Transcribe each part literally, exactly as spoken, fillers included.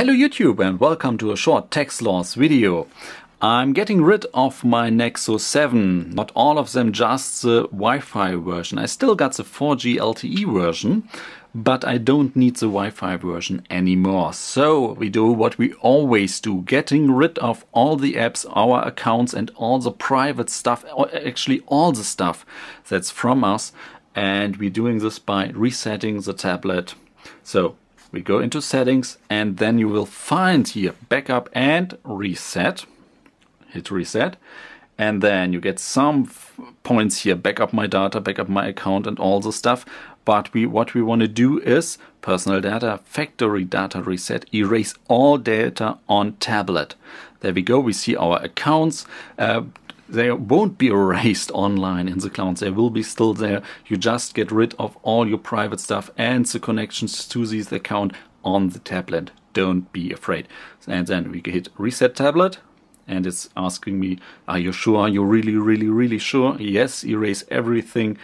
Hello YouTube and welcome to a short tech sloth video. I'm getting rid of my Nexus seven, not all of them, just the Wi-Fi version. I still got the four G L T E version, but I don't need the Wi-Fi version anymore. So we do what we always do, getting rid of all the apps, our accounts and all the private stuff, or actually all the stuff that's from us. And we're doing this by resetting the tablet. So we go into settings and then you will find here backup and reset. Hit reset and then you get some points here, backup my data, backup my account and all the stuff. But we what we want to do is personal data, factory data reset, erase all data on tablet. There we go, we see our accounts. Uh, They won't be erased online in the cloud. They will be still there. You just get rid of all your private stuff and the connections to this account on the tablet. Don't be afraid. And then we hit reset tablet and it's asking me, are you sure? Are you really, really, really sure? Yes, erase everything.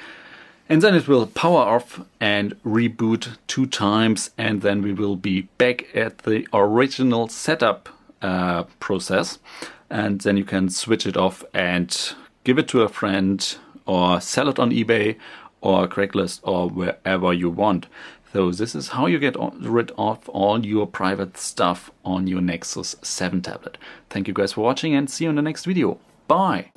And then it will power off and reboot two times. And then we will be back at the original setup uh, process. And then you can switch it off and give it to a friend or sell it on eBay or Craigslist or wherever you want. So this is how you get rid of all your private stuff on your Nexus seven tablet. Thank you guys for watching and see you in the next video. Bye!